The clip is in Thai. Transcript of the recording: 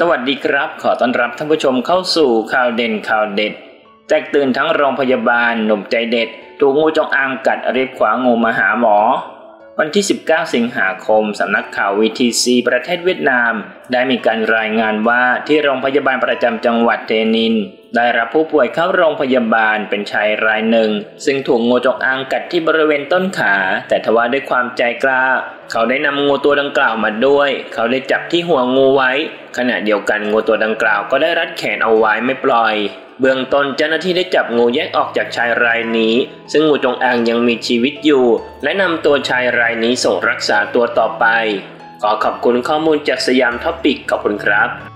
สวัสดีครับขอต้อนรับท่านผู้ชมเข้าสู่ข่าวเด่นข่าวเด็ดแตกตื่นทั้งโรงพยาบาลหนุ่มใจเด็ดถูกงูจงอางกัดรีบขวางูมาหาหมอวันที่19สิงหาคมสำนักข่าว VTC ประเทศเวียดนามได้มีการรายงานว่าที่โรงพยาบาลประจำจังหวัดเทนินได้รับผู้ป่วยเข้าโรงพยาบาลเป็นชายรายหนึ่งซึ่งถูกงูจงอางกัดที่บริเวณต้นขาแต่ทว่าด้วยความใจกล้าเขาได้นำงูตัวดังกล่าวมาด้วยเขาได้จับที่หัวงูไว้ขณะเดียวกันงูตัวดังกล่าวก็ได้รัดแขนเอาไว้ไม่ปล่อยเบื้องต้นเจ้าหน้าที่ได้จับงูแยกออกจากชายรายนี้ซึ่งงูจงอางยังมีชีวิตอยู่และนำตัวชายรายนี้ส่งรักษาตัวต่อไปขอขอบคุณข้อมูลจากสยามท็อปปิกขอบคุณครับ